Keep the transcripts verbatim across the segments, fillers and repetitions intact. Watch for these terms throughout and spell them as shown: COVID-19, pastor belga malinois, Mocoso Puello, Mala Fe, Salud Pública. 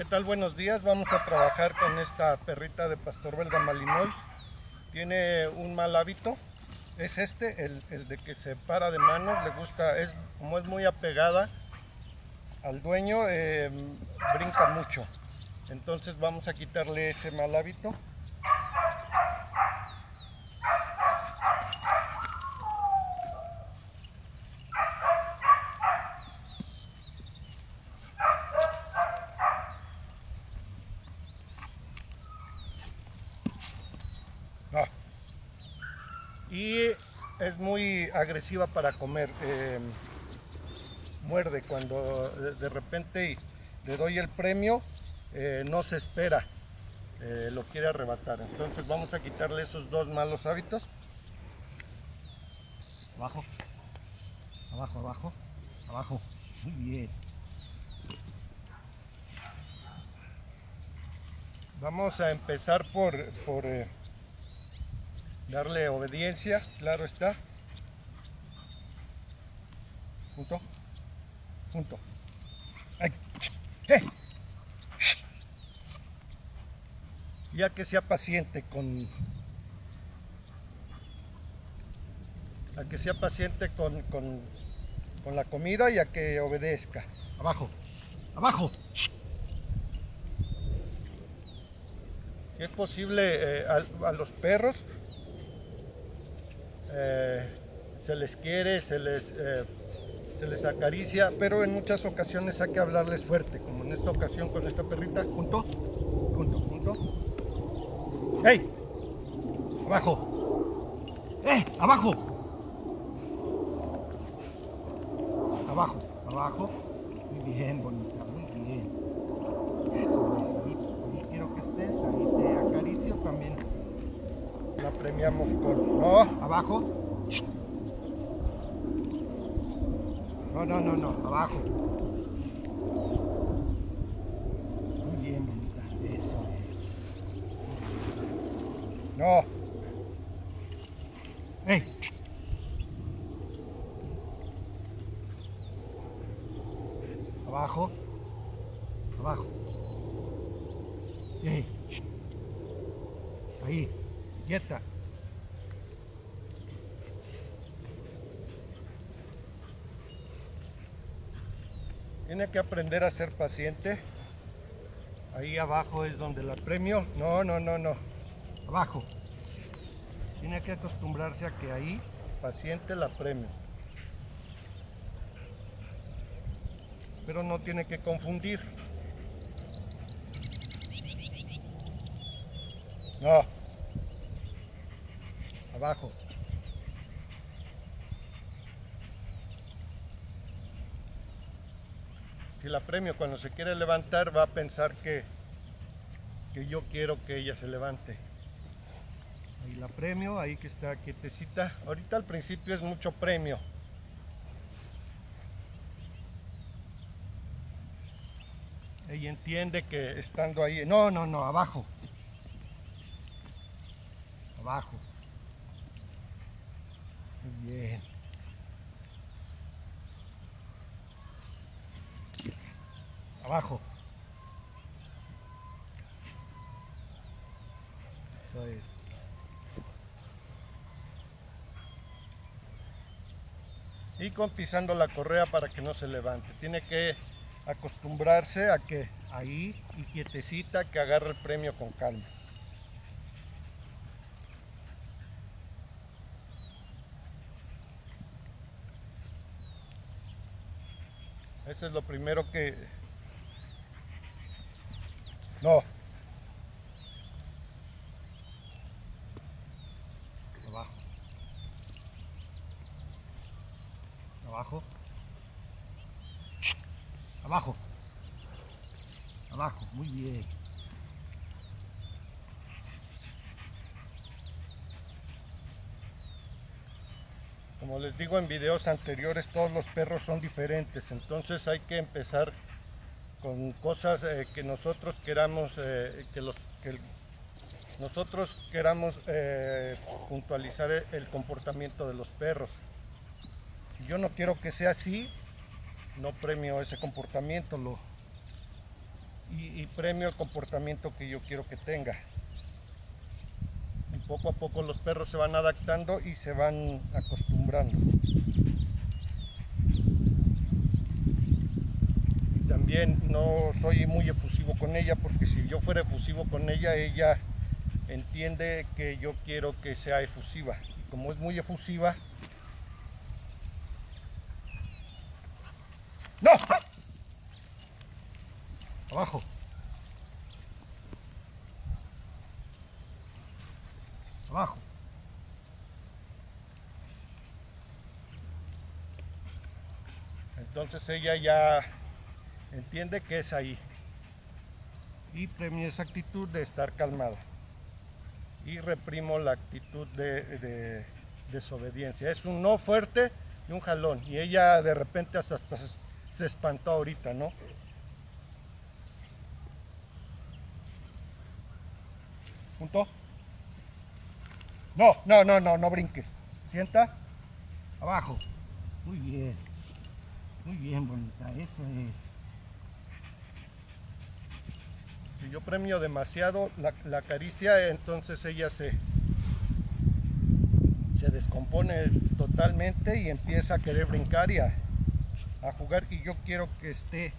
¿Qué tal? Buenos días. Vamos a trabajar con esta perrita de pastor belga malinois. Tiene un mal hábito, es este, el, el de que se para de manos. Le gusta, es, como es muy apegada al dueño, eh, brinca mucho. Entonces vamos a quitarle ese mal hábito. No. Y es muy agresiva para comer, eh, muerde cuando de, de repente le doy el premio, eh, no se espera, eh, lo quiere arrebatar. Entonces vamos a quitarle esos dos malos hábitos. Abajo, abajo, abajo, abajo, muy bien. Vamos a empezar por... por eh, darle obediencia, claro está. Punto. Punto. Ay. Eh. Ya que sea paciente con... A que sea paciente con, con, con la comida y a que obedezca. Abajo. Abajo. Si es posible, eh, a, a los perros... Eh, se les quiere, se les, eh, se les acaricia, pero en muchas ocasiones hay que hablarles fuerte, como en esta ocasión con esta perrita. Junto, junto, junto. ¡Hey! ¡Abajo! ¡Eh! ¡Abajo! Abajo, abajo. Muy bien, bonita, muy bien. Eso es, ahí, ahí quiero que estés, ahí te acaricio también. La premiamos con... No, abajo. No, no, no, no, abajo. Muy bien, bonita. Eso. No. Hey. Abajo. Abajo. Hey. Ahí. Quieta. Tiene que aprender a ser paciente. Ahí abajo es donde la premio. No, no, no, no. Abajo. Tiene que acostumbrarse a que ahí, paciente, la premio. Pero no tiene que confundir. No. Abajo. Si la premio cuando se quiere levantar, va a pensar que, que yo quiero que ella se levante. Ahí la premio, ahí que está quietecita. Ahorita al principio es mucho premio. Ella entiende que estando ahí... No, no, no, abajo. Abajo. Bien. Abajo. Eso es. Y con pisando la correa para que no se levante. Tiene que acostumbrarse a que ahí y quietecita, que agarre el premio con calma. Eso es lo primero que... No. Abajo. Abajo. Abajo. Abajo. Muy bien. Como les digo en videos anteriores, todos los perros son diferentes, entonces hay que empezar con cosas eh, que nosotros queramos, eh, que los, que nosotros queramos eh, puntualizar el comportamiento de los perros. Si yo no quiero que sea así, no premio ese comportamiento, lo, y, y premio el comportamiento que yo quiero que tenga. Y poco a poco los perros se van adaptando y se van acostumbrando. Y también no soy muy efusivo con ella, porque si yo fuera efusivo con ella, ella entiende que yo quiero que sea efusiva. Y como es muy efusiva, ¡no! Abajo. Abajo. Entonces ella ya entiende que es ahí. Y premio esa actitud de estar calmada. Y reprimo la actitud de, de desobediencia. Es un no fuerte y un jalón. Y ella de repente hasta... hasta se espantó ahorita, ¿no? ¿Punto? No, no, no, no, no brinques. Sienta. Abajo. Muy bien. Muy bien, bonita. Eso es. Si yo premio demasiado la, la caricia, entonces ella se, se descompone totalmente y empieza a querer brincar y a... a jugar, y yo quiero que esté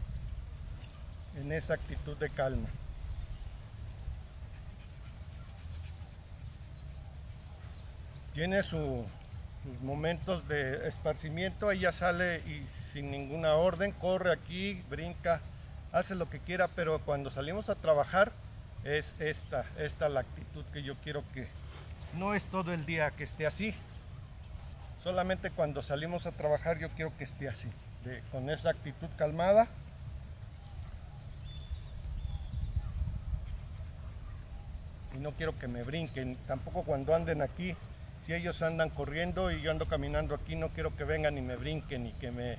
en esa actitud de calma. Tiene su, sus momentos de esparcimiento, ella sale y sin ninguna orden, corre aquí, brinca, hace lo que quiera, pero cuando salimos a trabajar es esta, esta la actitud que yo quiero que... No es todo el día que esté así, solamente cuando salimos a trabajar yo quiero que esté así. De, con esa actitud calmada, y no quiero que me brinquen, tampoco cuando anden aquí. Si ellos andan corriendo y yo ando caminando aquí, no quiero que vengan y me brinquen y que me...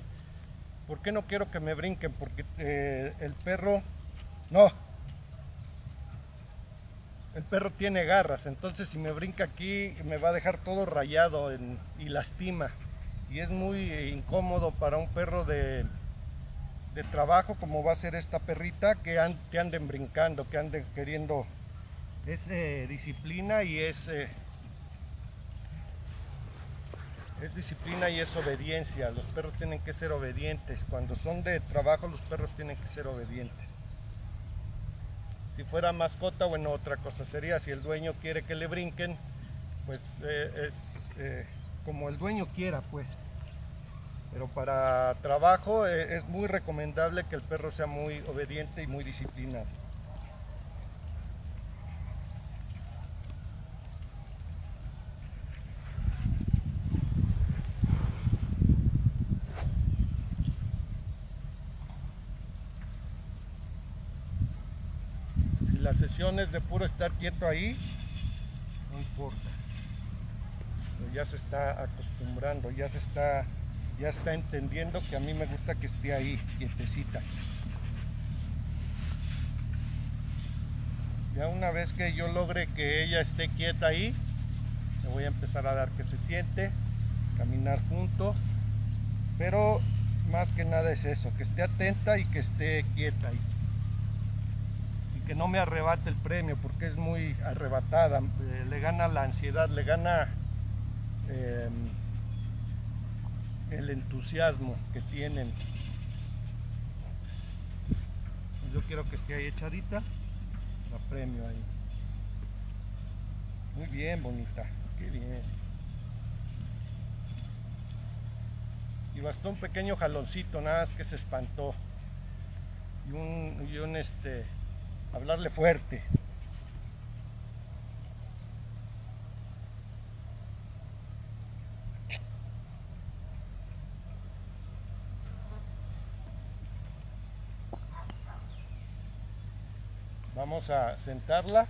¿Por qué no quiero que me brinquen? Porque eh, el perro... no, el perro tiene garras, entonces si me brinca aquí me va a dejar todo rayado en, y lastima. Y es muy incómodo para un perro de, de trabajo, como va a ser esta perrita, que, and, que anden brincando, que anden queriendo. Es eh, disciplina y es, eh, es disciplina y es obediencia. Los perros tienen que ser obedientes. Cuando son de trabajo, los perros tienen que ser obedientes. Si fuera mascota, bueno, otra cosa sería. Si el dueño quiere que le brinquen, pues eh, es... Eh, como el dueño quiera, pues. Pero para trabajo eh, es muy recomendable que el perro sea muy obediente y muy disciplinado. Si la sesión es de puro estar quieto ahí, no importa. Ya se está acostumbrando, ya se está, ya está entendiendo que a mí me gusta que esté ahí, quietecita. Ya una vez que yo logre que ella esté quieta ahí, le voy a empezar a dar que se siente, caminar junto, pero más que nada es eso, que esté atenta y que esté quieta ahí. Y que no me arrebate el premio, porque es muy arrebatada, eh, le gana la ansiedad, le gana... Eh, el entusiasmo que tienen. Yo quiero que esté ahí echadita, la premio ahí. Muy bien, bonita, qué bien. Y bastó un pequeño jaloncito, nada más que se espantó, y un, y un este, hablarle fuerte. Vamos a sentarla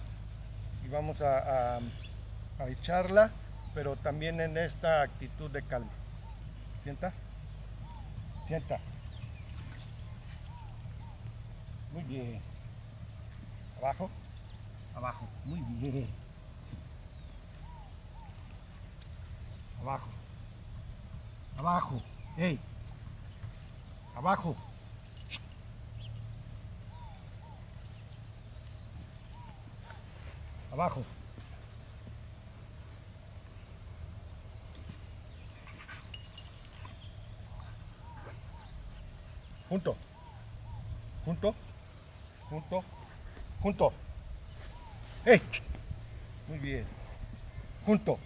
y vamos a, a, a echarla, pero también en esta actitud de calma. Sienta, sienta. Muy bien. Abajo, abajo, muy bien. Abajo, abajo, hey, abajo. Abajo. Junto. Junto. Junto. Junto. ¡Eh! Muy bien. Junto.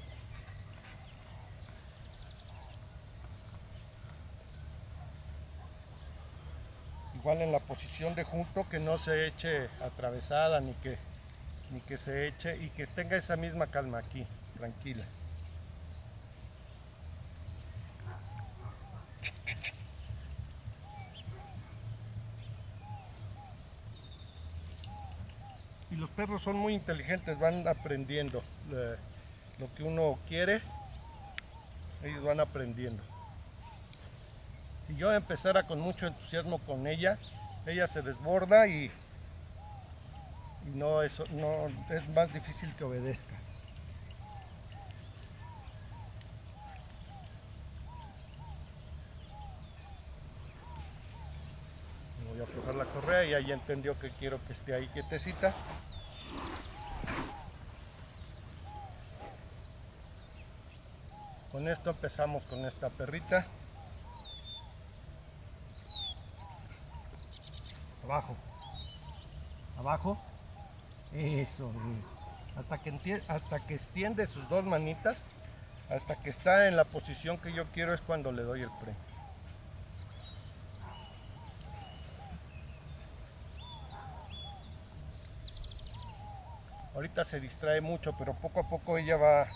Igual en la posición de junto, que no se eche atravesada ni que, ni que se eche, y que tenga esa misma calma aquí, tranquila. Y los perros son muy inteligentes, van aprendiendo eh, lo que uno quiere, ellos van aprendiendo. Si yo empezara con mucho entusiasmo con ella, ella se desborda y, y no, es, no es más difícil que obedezca. Voy a aflojar la correa y ella entendió que quiero que esté ahí quietecita. Con esto empezamos con esta perrita. Abajo, abajo, eso es, hasta que, hasta que extiende sus dos manitas, hasta que está en la posición que yo quiero, es cuando le doy el premio. Ahorita se distrae mucho, pero poco a poco ella va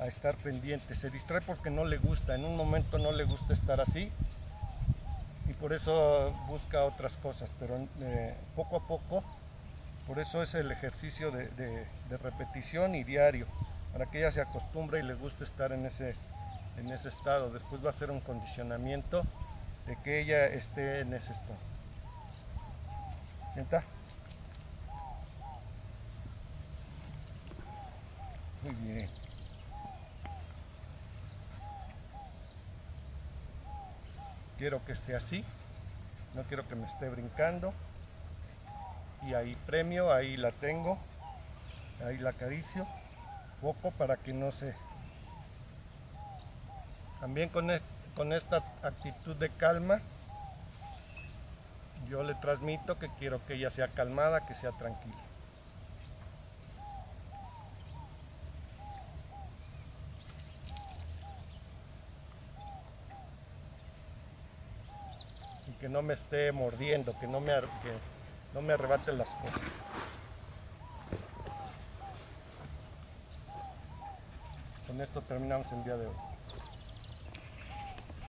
a estar pendiente. Se distrae porque no le gusta, en un momento no le gusta estar así. Y por eso busca otras cosas, pero eh, poco a poco, por eso es el ejercicio de, de, de repetición y diario, para que ella se acostumbre y le guste estar en ese, en ese estado. Después va a ser un condicionamiento de que ella esté en ese estado. ¿Sienta? Muy bien. Quiero que esté así, no quiero que me esté brincando. Y ahí premio, ahí la tengo, ahí la acaricio, poco para que no se... También con, e con esta actitud de calma, yo le transmito que quiero que ella sea calmada, que sea tranquila. Que no me esté mordiendo, que no me, que no me arrebate las cosas. Con esto terminamos el día de hoy.